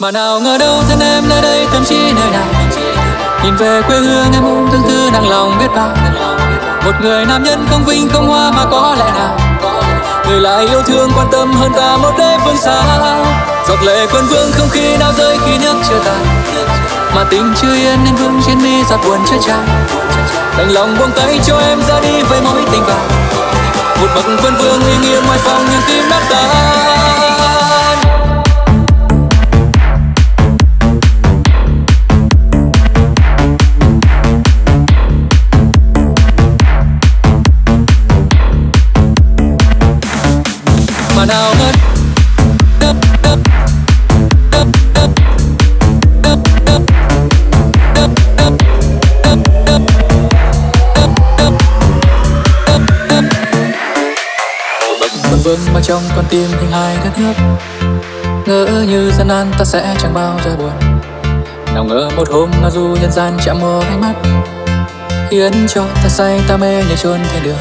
Mà nào ngờ đâu thân em nơi đây, tâm trí nơi nào. Nhìn về quê hương em ôm tương tư nặng lòng biết bao. Một người nam nhân không vinh không hoa mà có lẽ nào người lại yêu thương quan tâm hơn ta một đế phương xa. Giọt lệ quân vương không khi nào rơi khi nước chưa tàn, mà tình chưa yên nên vương trên mi giọt buồn chứa chan. Đành lòng buông tay cho em ra đi với mối tình vàng. Một bậc quân vương uy nghiêm ngoài phòng nhưng tim nát tan. Mà nào ngờ vương mà trong con tim hình hài đất nước. Ngỡ như gian nan ta sẽ chẳng bao giờ buồn. Nào ngờ một hôm ngao du nhân gian chạm mùa ánh mắt, khiến cho ta say ta mê như chôn thiên đường.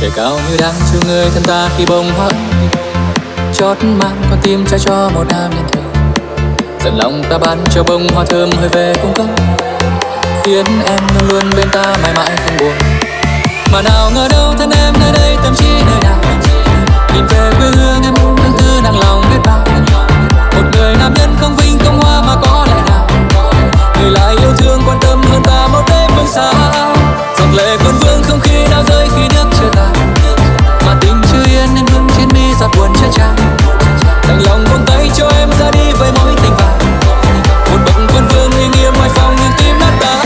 Trời cao như đang chiều người thân ta khi bông hoa chót mang con tim trao cho một nam nhân thường. Dần lòng ta ban cho bông hoa thơm hơi về cung cấp, khiến em luôn luôn bên ta mãi mãi không buồn. Mà nào ngờ đâu thân em nơi đây tâm trí nơi nào. Nhìn về quê hương em ôm tương tư nặng lòng biết bao. Một người nam nhân không vinh không hoa mà có lẽ nào người lại yêu thương quan tâm hơn ta một đêm phương xa. Giọt lệ quân vương không khi nào rơi khi nước chưa tàn, mà tình chưa yên nên vương trên mi giọt buồn chứa chan. Đành lòng buông tay cho em ra đi với mối tình vàng. Một bậc quân vương uy nghiêm ngoài phòng nhưng tim nát tan.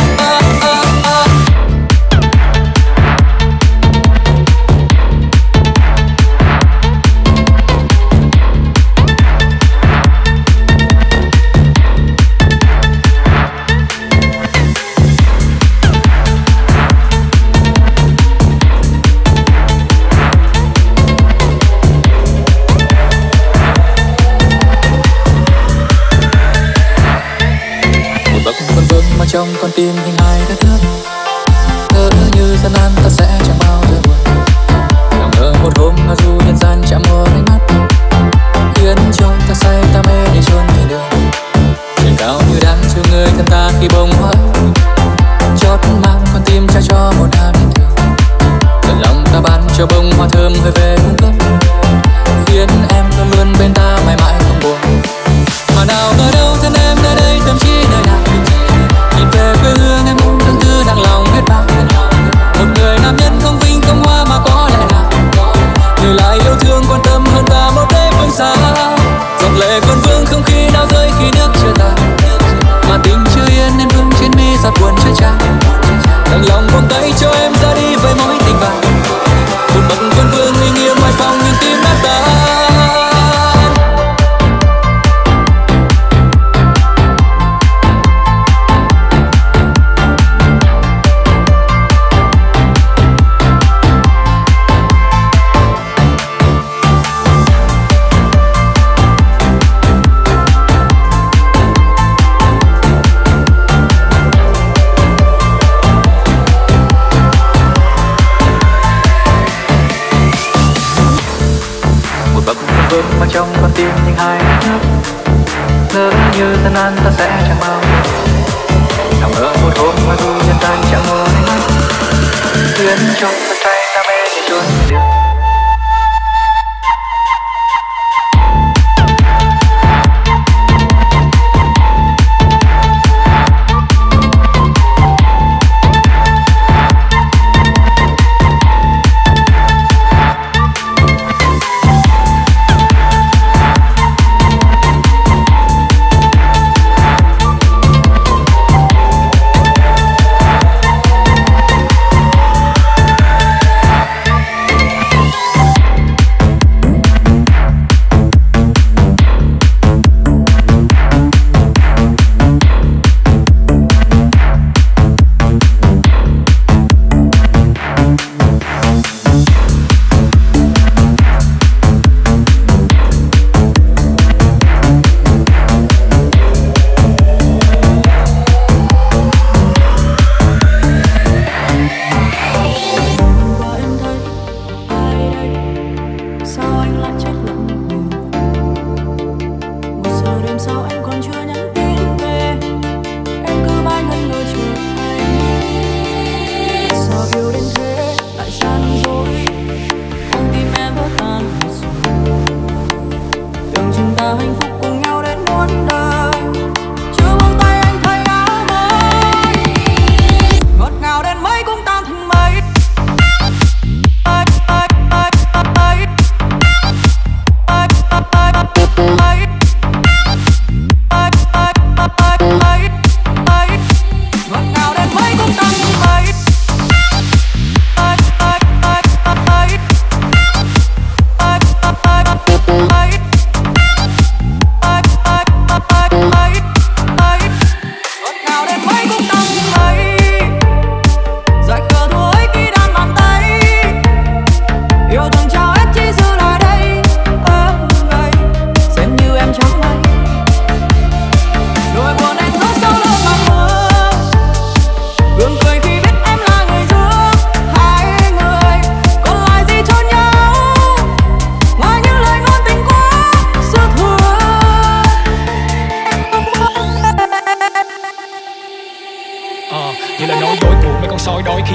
Trong con tim hình hài đất nước, ngỡ như gian nan ta sẽ chẳng bao giờ buồn. Nào ngờ một hôm ngao du nhân gian chạm mùa ánh mắt, khiến cho ta say ta mê để chôn về đường. Trời cao như đang chiều người thân ta khi bông hoa chót mang con tim trao cho một nam nhân thường. Dần lòng ta ban cho bông hoa thơm hơi về cung cấp, khiến em luôn luôn bên ta mãi mãi không buồn. Mà nào ngờ đâu thân em nơi đây tâm trí nơi nào. Nhìn về quê hương em ôm tương tư nặng lòng biết bao. Một người nam nhân không vinh không hoa mà có lẽ nào người lại yêu thương quan tâm hơn ta một đế phương xa. Giọt lệ quân vương không khi nào rơi khi nước chưa tàn, mà tình chưa yên nên vương trên mi giọt buồn chứa chan. Đành lòng buông tay cho em ra đi với mối tình vàng. Một bậc quân vương uy nghiêm ngoài phòng nhưng tim nát tan. Trong con tim những hai nước, ngỡ như gian nan ta sẽ chẳng bao giờ. Nào ngờ một hôm ngao du nhân gian chạm mùa ánh mắt, khiến cho ta say ta mê để chôn về đường.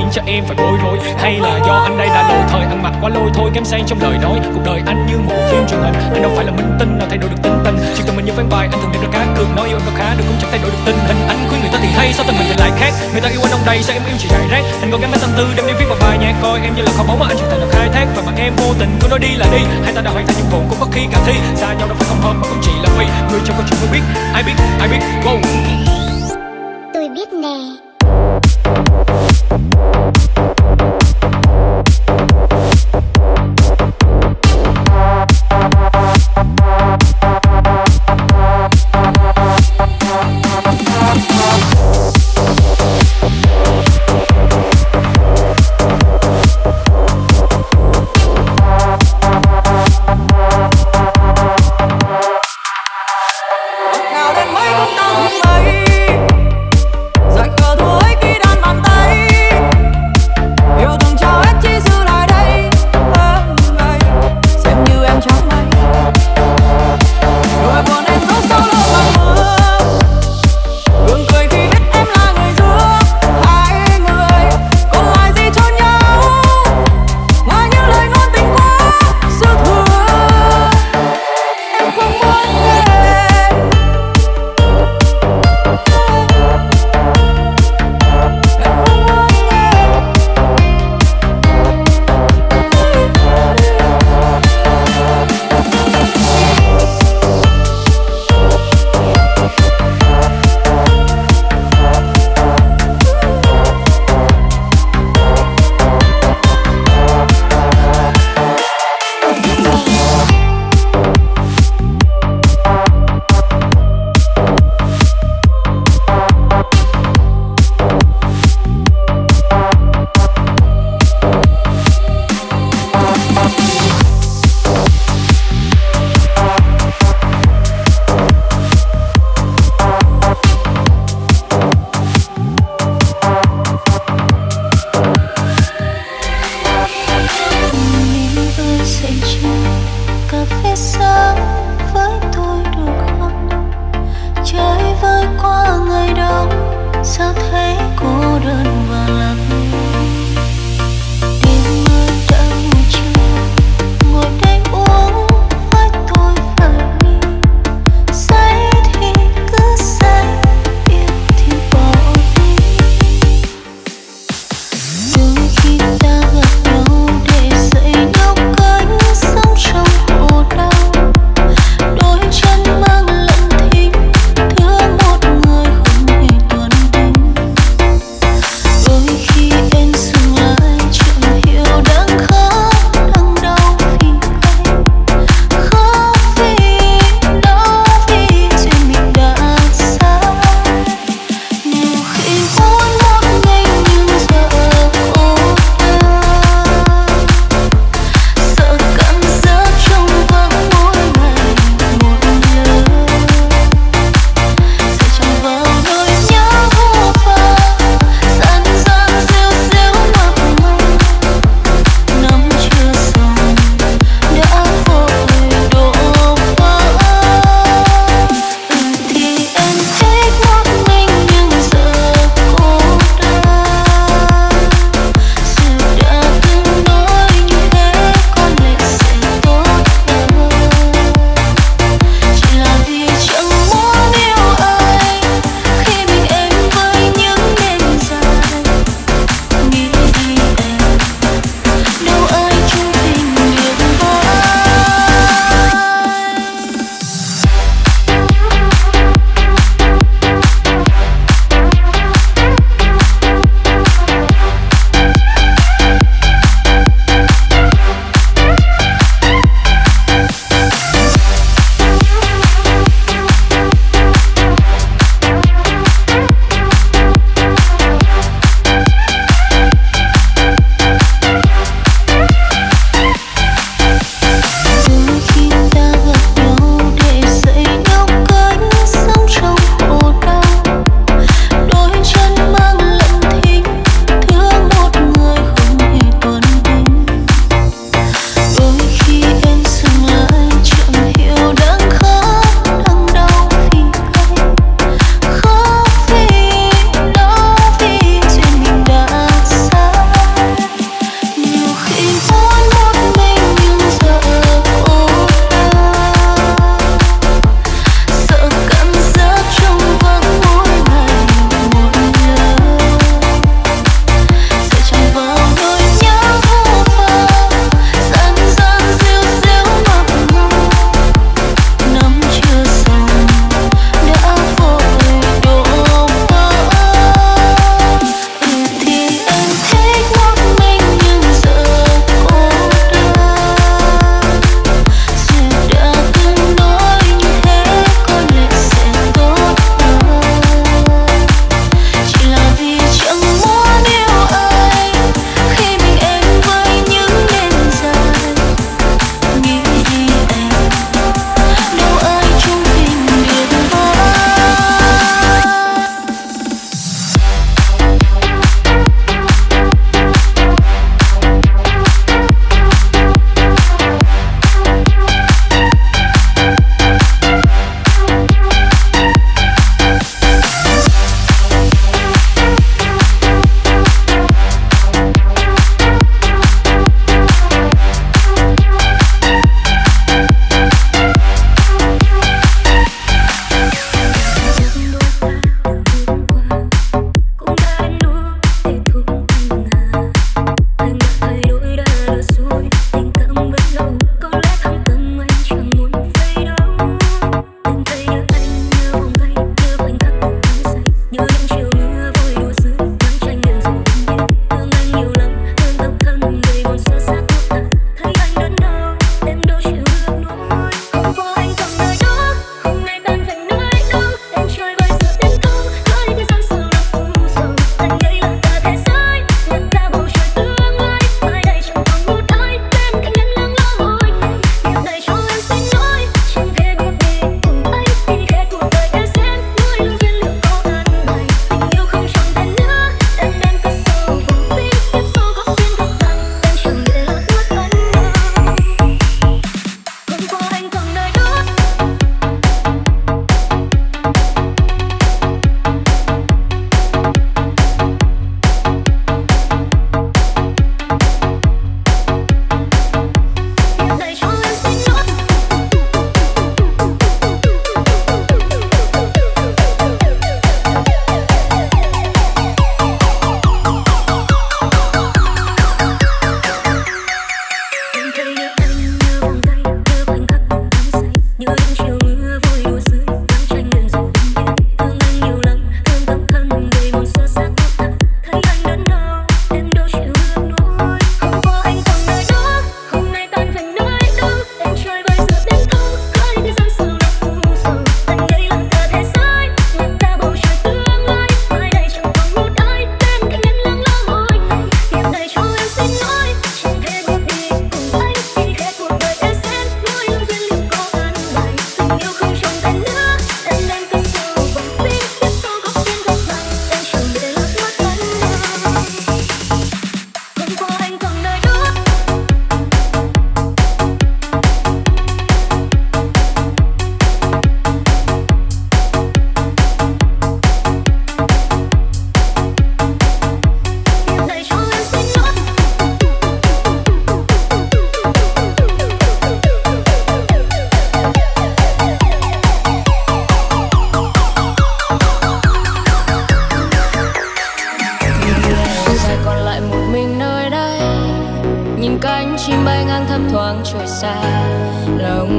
khiến cho em phải bối rối, hay là do anh đây đã lỗi thời, ăn mặc quá lôi thôi kém sang trong lời nói. Cuộc đời anh như một phim truyền hình, anh đâu phải là minh tinh nào thay đổi được tinh thần. Chỉ cần mình như phán bài, anh thường đem ra cá cược, nói yêu em khá được cũng chẳng thay đổi được tình hình. Anh khuyên người ta thì hay, sao tình mình lại khác? Người ta yêu anh ông đây, sao em yêu chỉ rải rác? Anh có cái máy tâm tư đem đi viết vào bài nhạc, coi em như là kho báu mà anh chẳng thể nào khai thác. Và mà em vô tình cứ nói đi là đi, hai ta đã hoàn thành nhiệm vụ cũng có khi cả thi. Xa nhau đâu phải không hợp mà cũng chỉ là vì người trong câu chuyện mới biết, ai biết, wow. Tôi biết nè.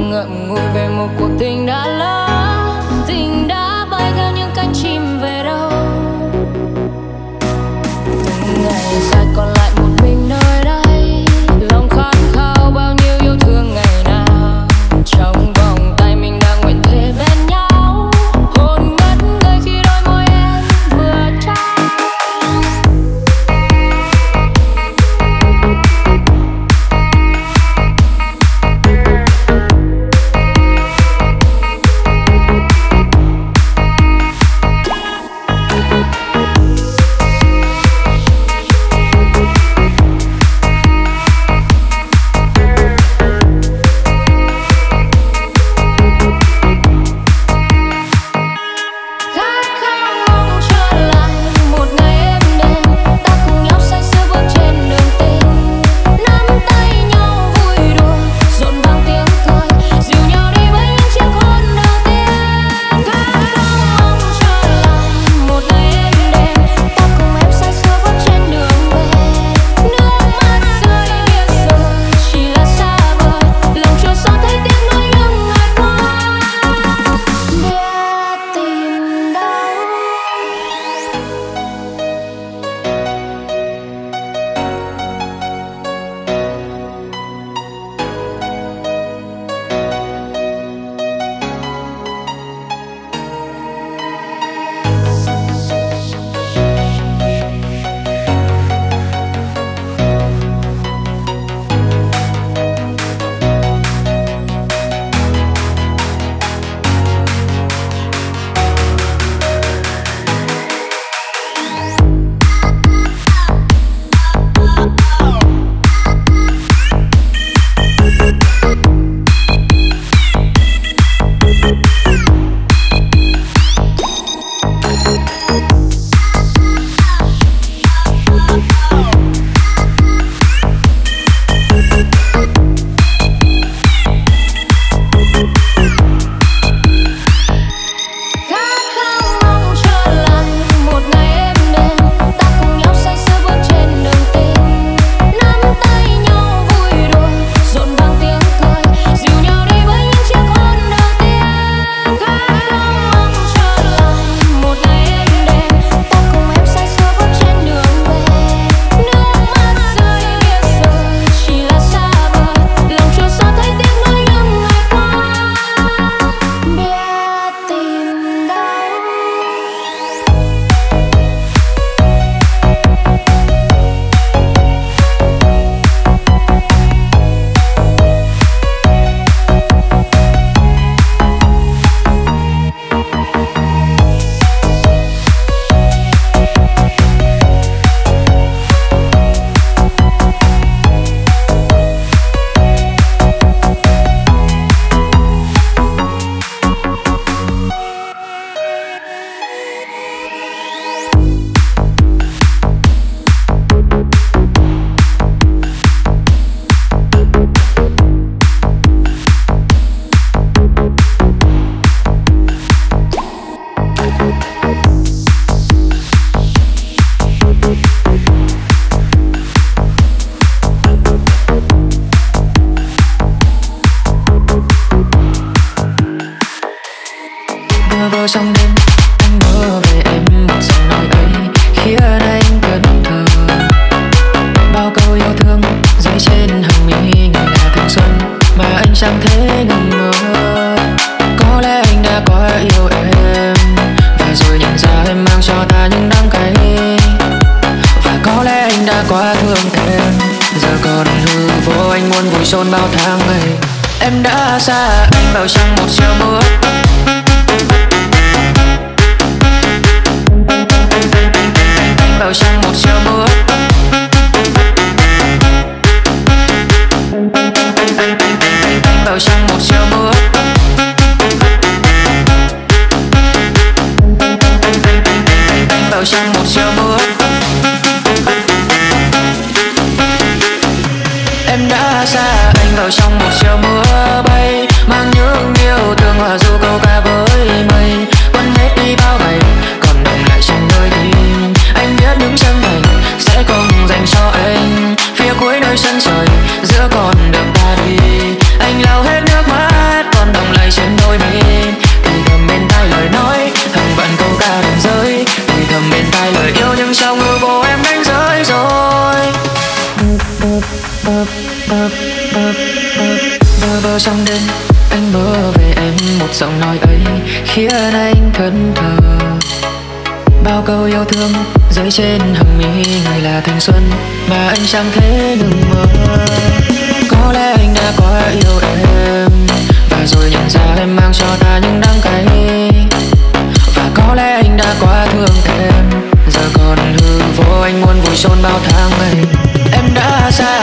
ngậm ngùi về một cuộc tình đã lỡ, tình đã bay theo những cánh chim về đâu. Từng ngày dài còn lại một mình nơi đây, lòng khát khao bao nhiêu yêu thương ngày nào. Trong vòng tay mình đang nguyện thề bên nhau, hôn ngất ngây khi đôi môi em vừa trao. Giữa con đường ta đi, anh lau hết nước mắt Giọng nói ấy khiến anh thẫn thờ. Bao câu yêu thương rơi trên hàng mi, ngày là thanh xuân mà anh chẳng thể đừng mơ. Có lẽ anh đã quá yêu em, và rồi nhận ra em mang cho ta những đắng cay. Và có lẽ anh đã quá thương em, giờ còn hư vô anh muốn vùi chôn bao tháng ngày. Em đã xa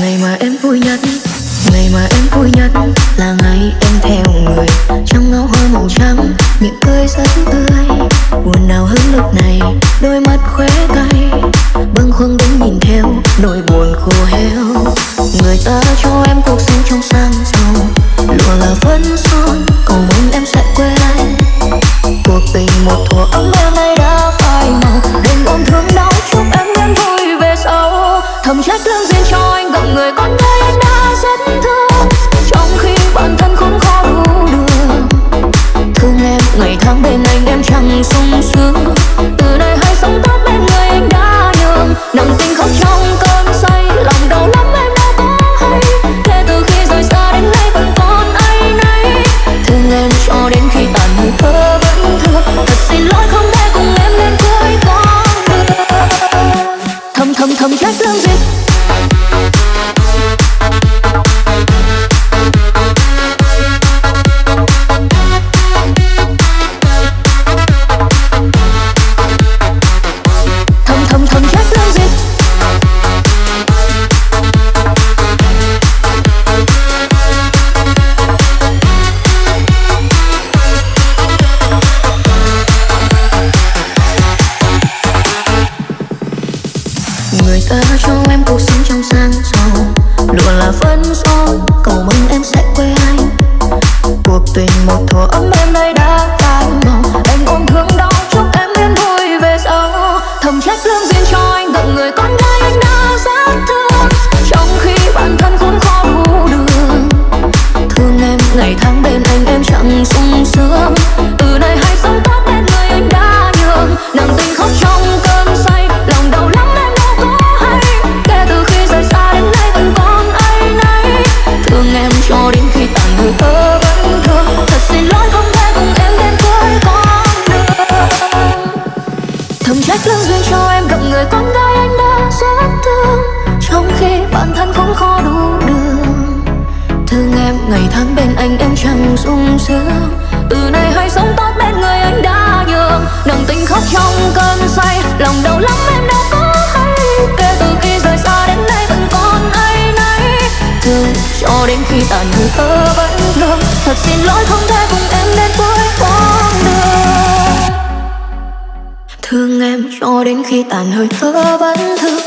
Ngày mà em vui nhất, ngày mà em vui nhất là ngày em theo người trong ngáo hơi màu trắng, miệng cười rất tươi. Buồn nào hơn lúc này, đôi mắt khóe cay bâng khuâng đứng nhìn theo nỗi buồn khô héo. Người ta cho em cuộc sống trong sang giàu, lụa là phấn son, cầu mong em sẽ quên anh. Cuộc tình một thuở ấm em nay đã phai màu, đừng ôm thương đau chúc em nên vui về sau. Thầm trách lương duyên cho anh gặp người con gái anh đã rất thương, trong khi bản thân khốn khó đủ đường. Thương em ngày tháng bên anh em chẳng sung sướng, từ nay hãy sống tốt bên người anh đã nhường. Nặng tình khóc trong cơn say, lòng đau lắm em đã có hay, thế từ khi rời xa đến nay vẫn còn ai nấy. Thương em cho đến khi tàn hư thơ vẫn thương, thật xin lỗi không thể cùng em nên cưới con được. Thầm thầm thầm trách lương duyên. Ta cho em cuộc sống trong sang giàu, lụa là phấn son, cầu mong em sẽ quên anh. Cuộc tình một thuở ấm em nay đã phai màu, anh ôm thương đau chúc em yên vui về sau. Thầm trách lương duyên cho anh gặp người con gái anh đã rất thương, trong khi bản thân khốn khó đủ đường. Thương em ngày tháng bên anh em chẳng sung sướng, từ nay hãy sống tốt bên người anh đã nhường. Nặng tình khóc trong cơn say, lòng đau lắm em đã có hay, kể từ khi rời xa đến nay vẫn còn ai nấy. Thương em cho đến khi tàn hơi thở vẫn thương, thật xin lỗi không thể cùng em đến cuối con đường. Thầm trách lương duyên cho em gặp người con gái anh đã rất thương, trong khi bản thân cũng khó đủ đường. Thương em ngày tháng bên anh em chẳng sung sướng, từ nay hãy sống tốt bên người anh đã nhường. Nặng tình khóc trong cơn say, lòng đau lắm em đã có hay, kể từ khi rời xa đến nay vẫn còn ai nấy. Thương cho đến khi tàn hư thơ vẫn thương, thật xin lỗi không thể cùng em đến cuối con đường. Thương em cho đến khi tàn hơi thơ vẫn thương.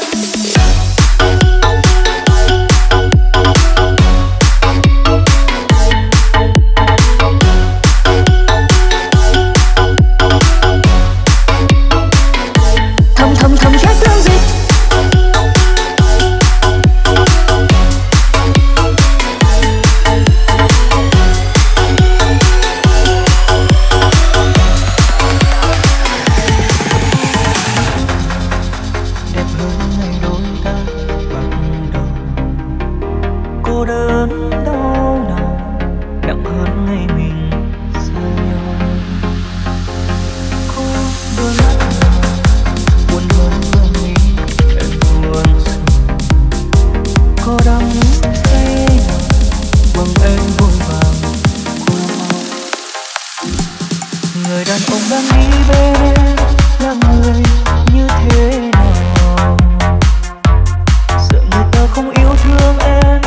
Không yêu thương em,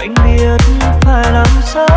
anh biết phải làm sao.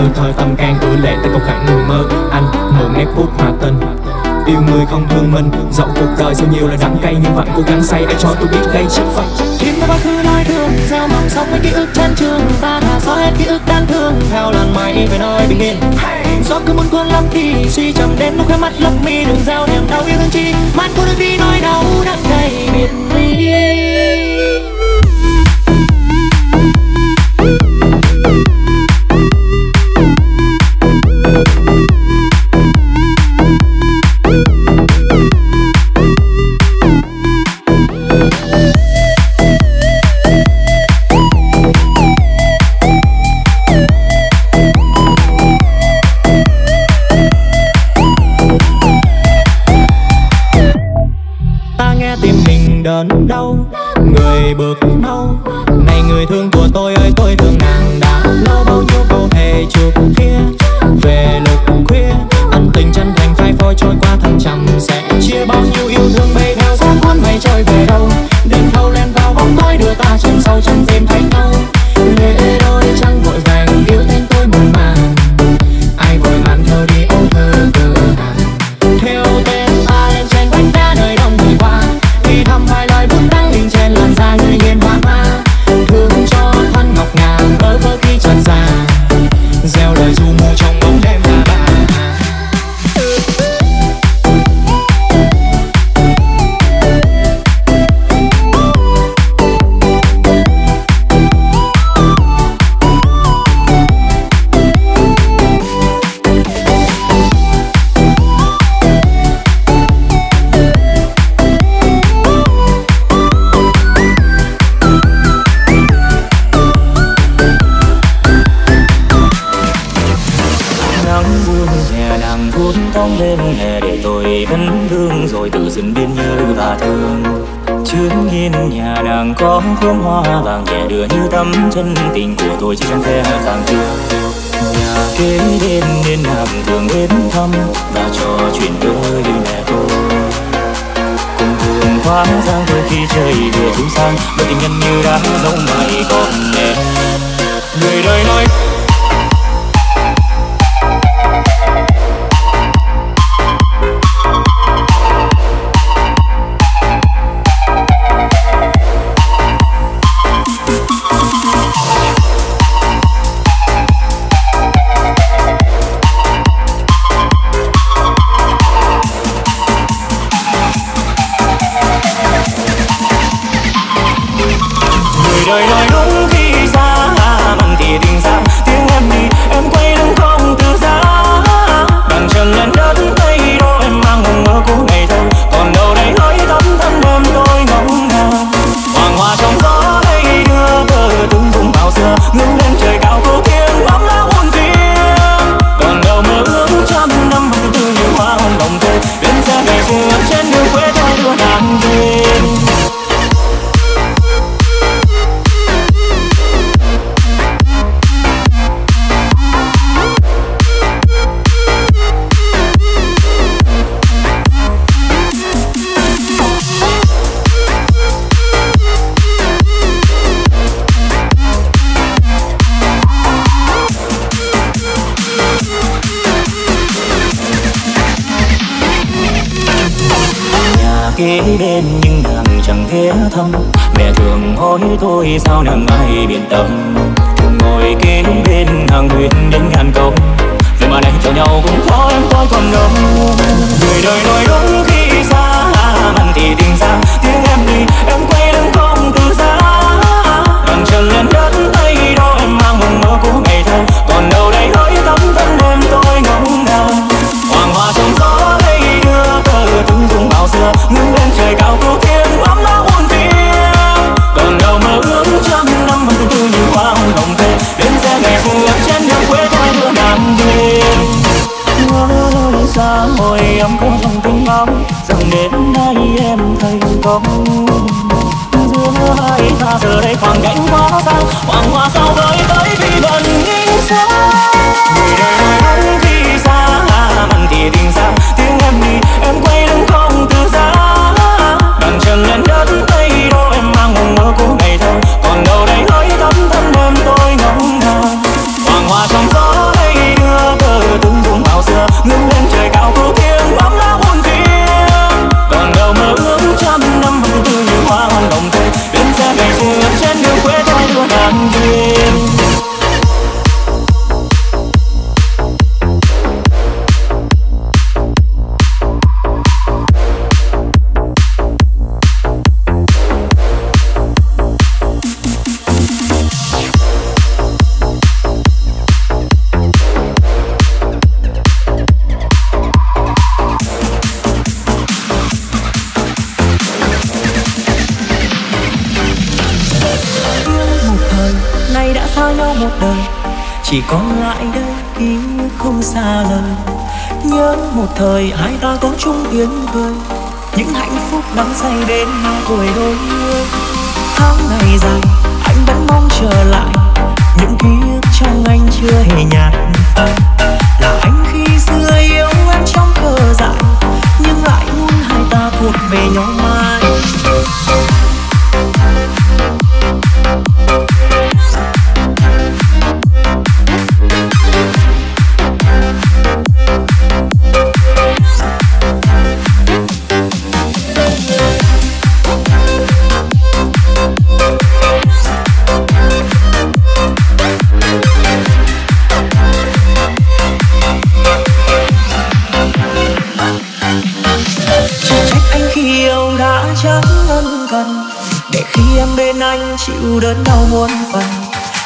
từ thời tâm can gửi lệ tới câu khẳng người mơ anh mượn nét bút hòa tình. Yêu người không thương mình, dẫu cuộc đời sau nhiều là đắng cay nhưng vẫn cố gắng say để cho tôi biết đây chắc phải kiếm quá khứ nói thương, theo mong sống với ký ức chán trường. Ta thả xóa hết ký ức đáng thương, theo làn mây về nơi bình yên. Gió cứ muốn cuốn lắm thì suy trầm đến lúc khóe mắt lấp mi, đừng gieo niềm đau yêu thương chi, mắt của đôi đi nói đau đắng cay biệt ly. Đến đâu người bước mau này người thương của tôi ơi, tôi thương nàng đã lâu. Bao nhiêu câu hề trước kia về lúc khuya, ân tình chân thành phai phôi trôi qua thăng trầm sẽ chia bao nhiêu yêu thương bay theo gió cuốn mây trôi về đâu. Đêm thâu len vào bóng tối đưa ta chân sâu chân tim thấy đâu. Lệ đôi trăng vội vàng yêu tên tôi mùa màng, ai vội màn thơ đi ôm thơ từ hàng theo tên ta lên trên vách đá nơi đông người qua. Khi thăm hai lời bước đắng linh trên làn da người hiền hoa ma, thương cho thân ngọc ngà tới với khi trần già gieo lời du mù trong bóng đêm là bà. Đêm hè để tôi vẫn thương rồi tự dưng biến như và thương. Trước hiên nhà đang có khóm hoa vàng nhẹ đưa như tấm chân tình của tôi chỉ trong khe càng thương. Nhà kế đêm nên làm thường đến thăm và trò chuyện với mẹ tôi. Cùng đường khoáng giang tôi khi trời vừa thu sang, đôi tình nhân như đã dấu mày còn em. Người đời nói sao nàng ai biện tâm cùng ngồi kế bên hàng huyên đến ngàn câu. Vậy mà này cho nhau cũng khó em tôi còn đâu. Người đời nói đúng khi xa mặn thì tình xa, tiếng em đi em quay lưng không từ xa. Càng chân lên đất tay đó em mang mộng mơ của ngày thơ, còn đâu đây hỡi tấm thân em tôi ngóng ngàng. Hoàng hoa trong gió đây đưa tờ từng dùng bao xưa, ngưng lên trời cao cứu tiếng ấm áo buồn phiền. Còn đâu mơ ước trăm năm vẫn tư như hoa hồng đồng về, đến xe ngày phù hợp trên đường quê tôi đưa nàng về. Xa hồi em có lòng tình áo rằng đến nay em thành công. tan duyên. Chỉ còn lại đây ký không xa lần. Nhớ một thời hai ta có chung yên vơi, những hạnh phúc đắm say đến mai tuổi đôi mươi. Tháng ngày dài anh vẫn mong trở lại, những ký ức trong anh chưa hề nhạt phai. Là anh khi xưa yêu em trong khờ dại, nhưng lại muốn hai ta thuộc về nhau mãi. Anh chịu đớn đau muôn phần,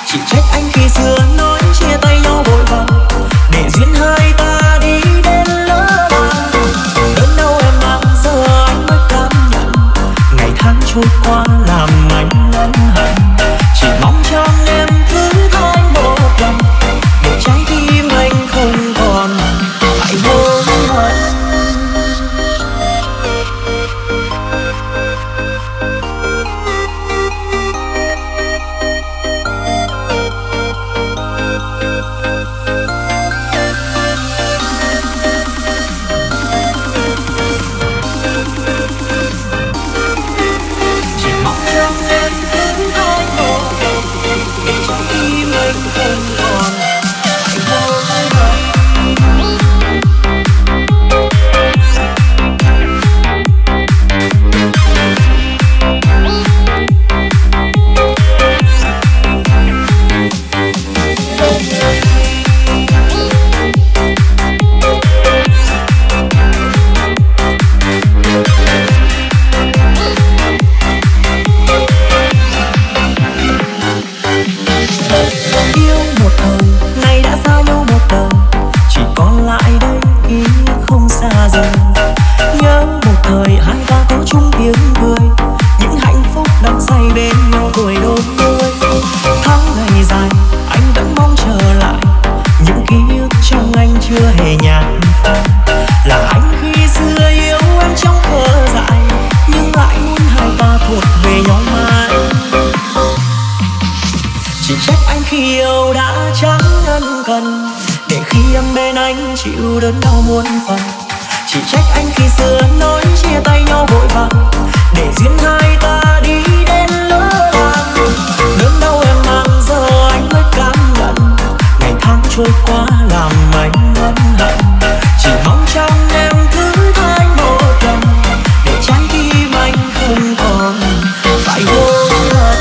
chỉ trách anh khi xưa nói chia tay nhau vội vàng, để duyên hai ta đi đến lỡ đàng. Đớn đau em mang giờ anh mới cảm nhận, ngày tháng trôi qua làm anh ân hận. Chỉ mong trong em thứ tha một lần, để trái tim anh không còn phải hối hận. Chịu đớn đau muôn phần, chỉ trách anh khi xưa nói chia tay nhau vội vàng, để duyên hai ta đi đến lỡ đàng. Đớn đau em mang giờ anh mới cảm nhận, ngày tháng trôi qua làm anh ân hận. Chỉ mong trong em thứ tha anh một lần, để trái tim anh không còn phải hối hận.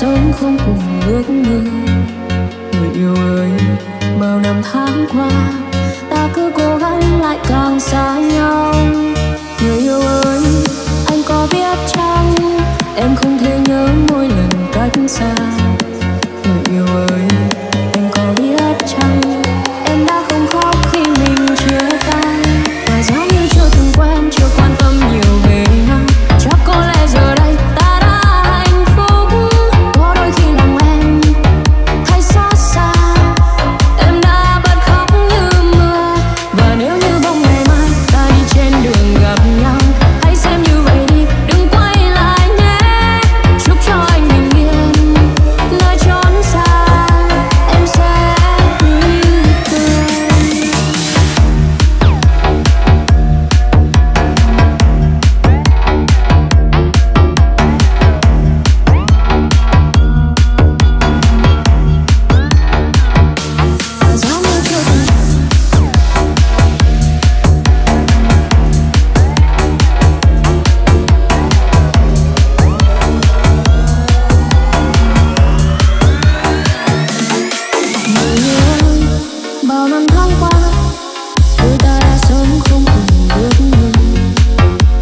sống không cùng ước mơ. Người yêu ơi, bao năm tháng qua ta cứ cố gắng lại càng xa nhau. Người yêu ơi, anh có biết chăng em không thể nhớ mỗi lần cách xa. Người yêu ơi, anh có biết chăng em đã không khóc khi mình chia tay. Và giống như chưa từng quen, chưa quan tâm nhiều về nhau. Chắc có lẽ giờ đây ta đã hạnh phúc. Có đôi khi lòng em thấy xót xa, em đã bật khóc như mưa. Và nếu như bóng ngày mai ta đi trên đường gặp nhau, hãy xem như vậy đi, đừng quay lại nhé. Chúc cho anh bình yên nơi chốn xa, em sẽ yêu thương. Và giống như chưa từng người yêu ơi, bao năm tháng qua đôi ta đã sống không cùng ước mơ.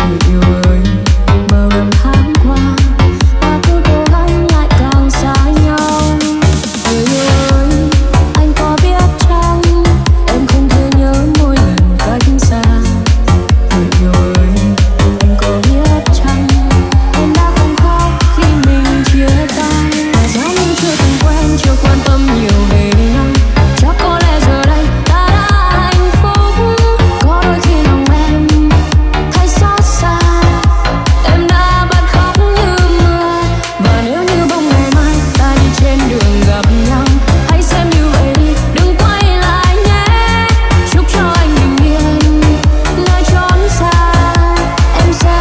Người yêu ơi, bao năm tháng qua ta cứ cố gắng lại càng xa nhau. Người yêu ơi, anh có biết chăng em không thể nhớ mỗi lần cách xa. Người yêu ơi, anh có biết chăng em đã không khóc khi mình chia tay. Và giống như chưa từng quen, chưa quan tâm nhiều về nhau. Chắc có lẽ giờ đây ta đã hạnh phúc. Có đôi khi lòng em thấy xót xa, em đã bật khóc như mưa. Và nếu như bóng ngày mai ta đi trên đường gặp nhau, hãy xem như vậy đi, đừng quay lại nhé. Chúc cho anh bình yên nơi chốn xa, em sẽ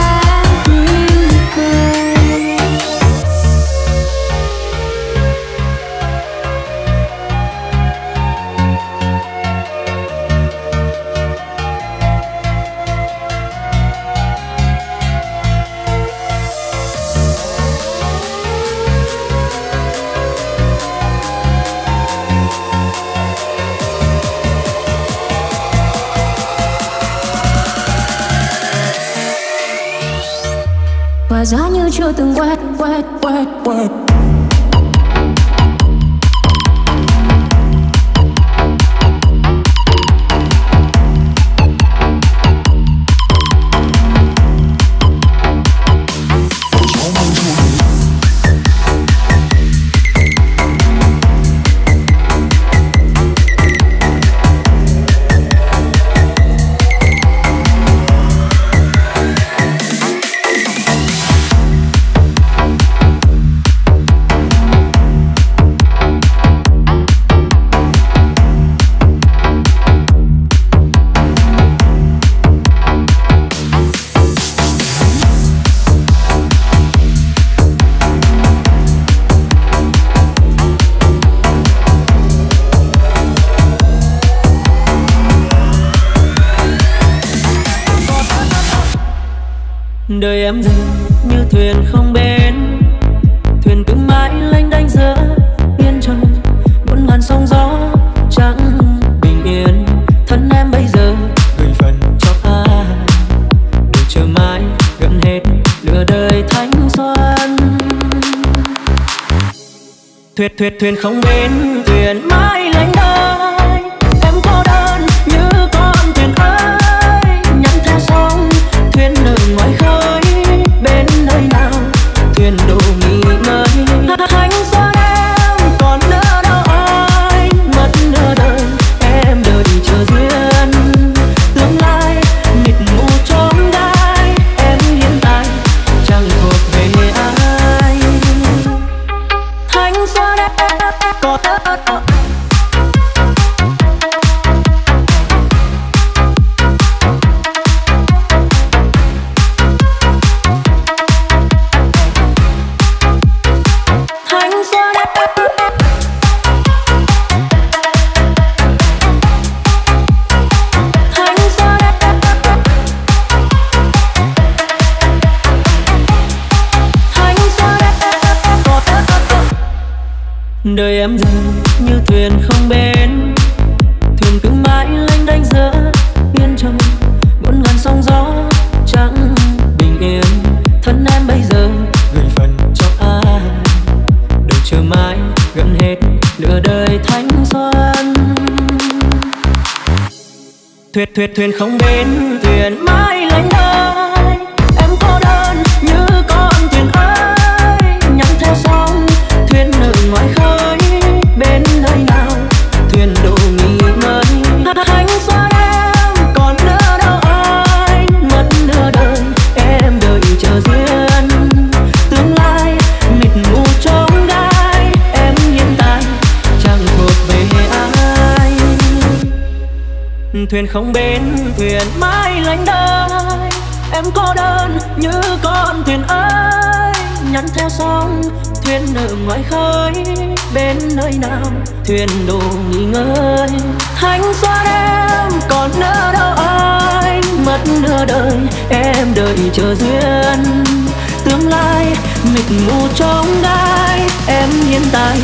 mỉm cười. Và giá như chưa từng quét. Đời em dừng như thuyền không bến, thuyền cứ mãi lênh đênh giữa biển trời. Muôn ngàn sóng gió chẳng bình yên, thân em bây giờ gửi phần cho ai để chờ mãi gần hết nửa đời thanh xuân. Thuyền không bến, thuyền mãi lênh đênh, em cô đơn như con thuyền ơi, nhắm theo sóng thuyền ở ngoài khơi. Thuyền đổ nghỉ ngơi thanh xuân em còn nữa đâu ai, mất nửa đời em đợi chờ duyên. Tương lai mịt mù chốn gai, em hiện tại chẳng thuộc về ai. Thanh xuân em còn nữa đâu. Đời em dần như thuyền không bến, thuyền cứ mãi lênh đênh giữa biển trầm, muôn ngàn sóng gió chẳng bình yên. Thân em bây giờ gửi phần cho ai? Đợi chờ mãi gần hết nửa đời thanh xuân. Thuyền không bến, thuyền mãi lênh đênh, em cô đơn như con thuyền ấy, nhắm theo sóng thuyền ở ngoài khơi. Bên nơi nào thuyền đậu nghỉ ngơi, thanh xuân em còn nữa đâu ai. Mất nửa đời em đợi chờ duyên, tương lai mịt mù trông gai. Em hiện tại chẳng thuộc về ai. Thuyền không bến, thuyền mãi lênh đênh, em cô đơn như con thuyền ấy, nhắn theo sóng thuyền ở ngoài khơi. Bên nơi nào thuyền đổ nghỉ ngơi, thanh xuân em còn nỡ đâu ai. Mất nửa đời em đợi chờ duyên, tương lai mịt mù trông gai. Em hiện tại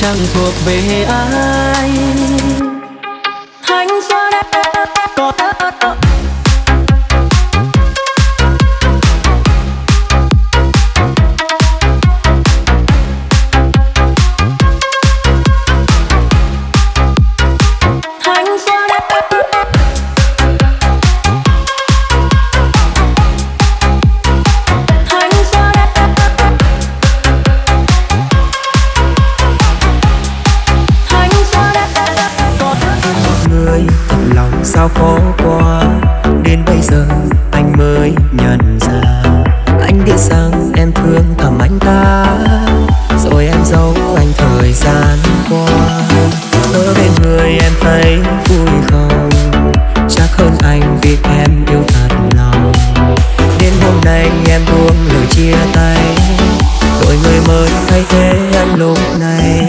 chẳng thuộc về ai. Thanh xuân em còn nỡ đâu. Sao khó quá, đến bây giờ anh mới nhận ra. Anh biết rằng em thương thầm anh ta, rồi em giấu anh thời gian qua. Ở bên người em thấy vui không, chắc hơn anh vì em yêu thật lòng. Đến hôm nay em buông lời chia tay, đổi người mới thay thế anh lúc này.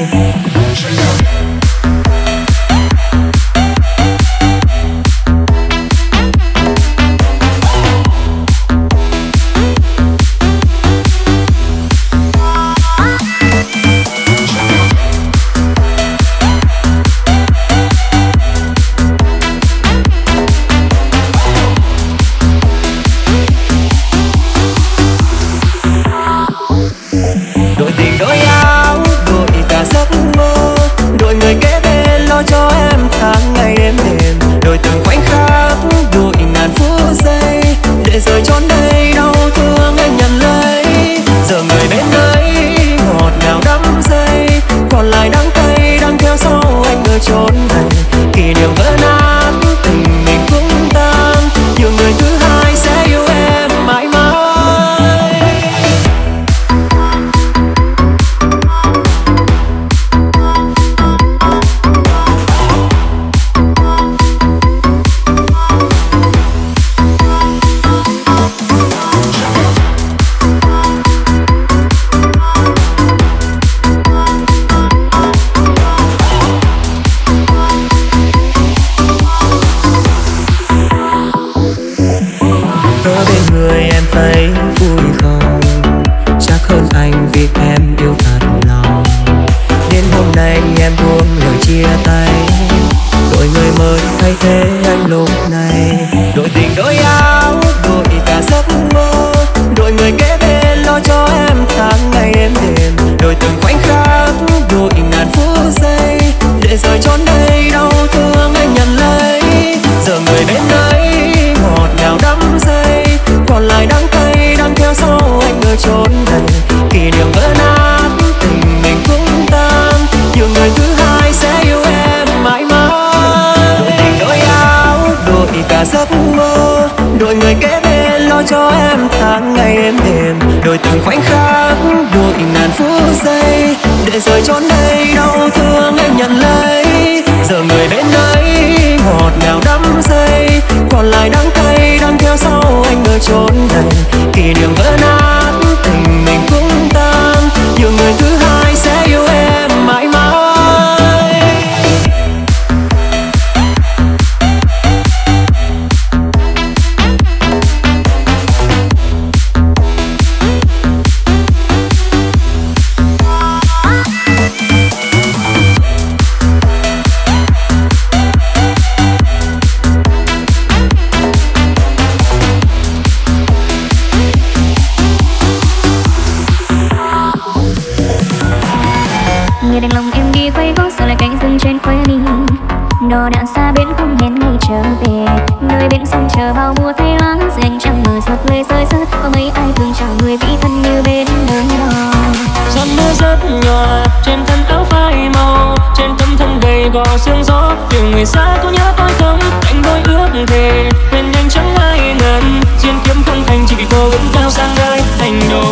người đành lòng em đi quay gót, sợ lại cánh rừng trên khóe đi. Đò đạn xa bến không hẹn ngày trở về, nơi bến sông chờ bao mùa thay lá. Giữa anh trăng mờ giọt lệ rơi rớt, có mấy ai thương chào người vĩ thân như bên đời đò. Giọt mưa rớt nhòa trên thân áo phai màu, trên tấm thân gầy gò sương gió. Từ người xa có nhớ tôi không? Anh đôi ước thề quên nhanh chẳng ai ngần, duyên kiếm không thành chỉ vì cô vẫn cao sang nơi thành đô.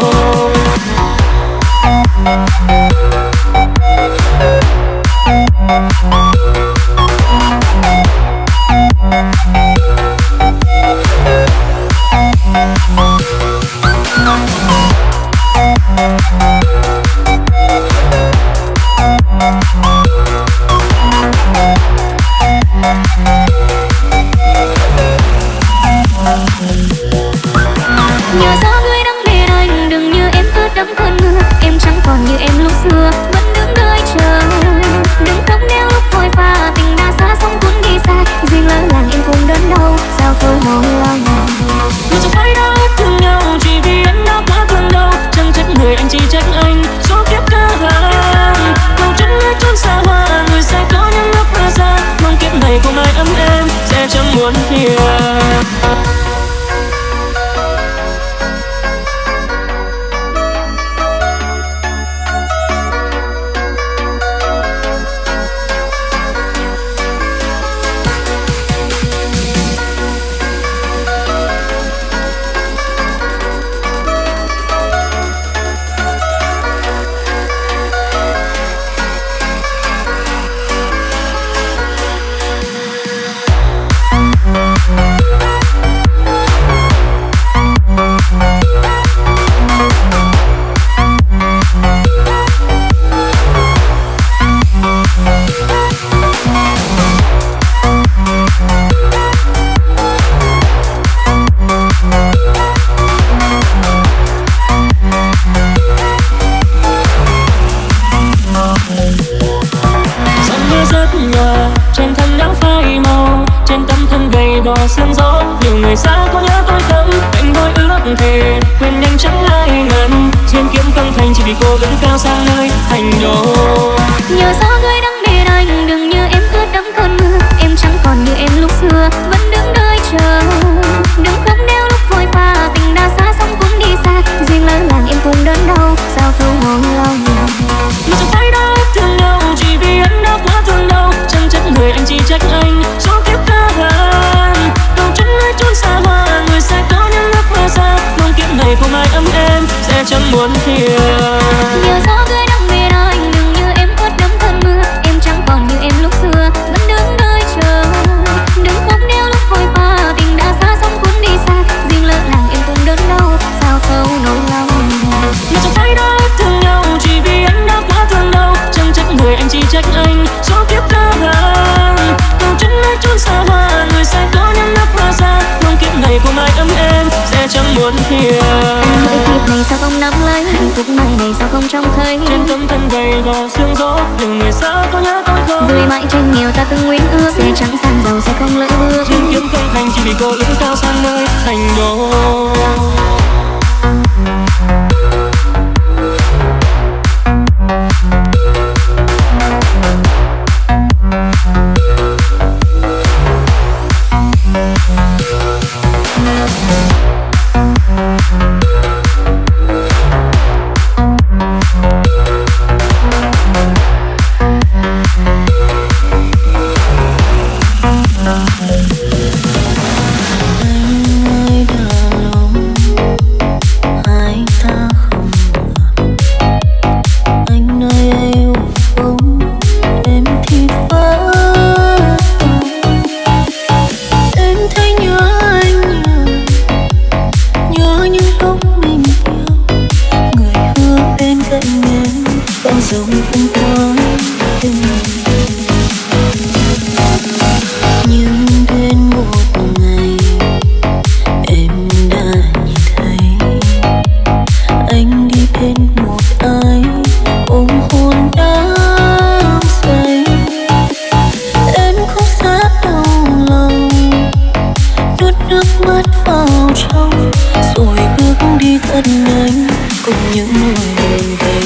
Rồi bước đi thân anh cùng những nỗi buồn về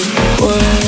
quê.